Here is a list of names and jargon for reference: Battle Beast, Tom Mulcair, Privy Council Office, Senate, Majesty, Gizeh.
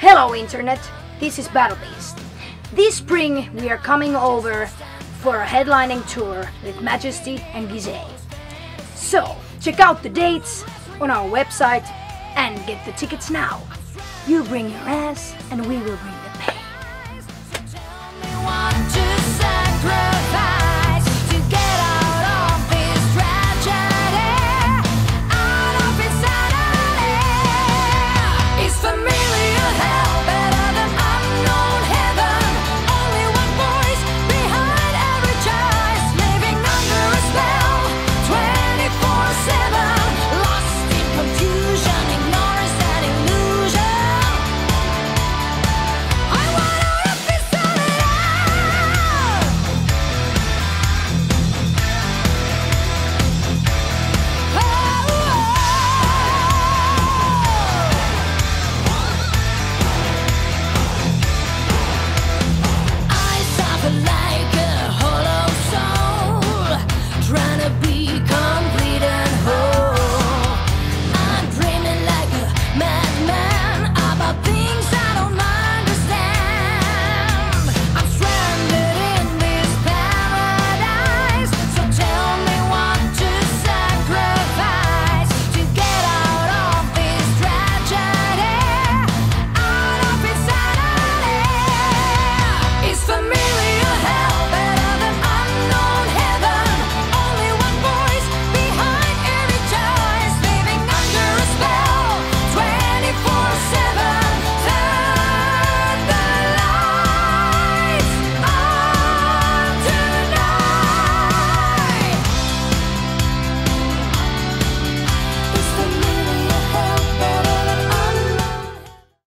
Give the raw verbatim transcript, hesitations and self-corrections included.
Hello Internet, this is Battle Beast. This spring we are coming over for a headlining tour with Majesty and Gizeh. So check out the dates on our website and get the tickets now. You bring your ass and we will bring the pants.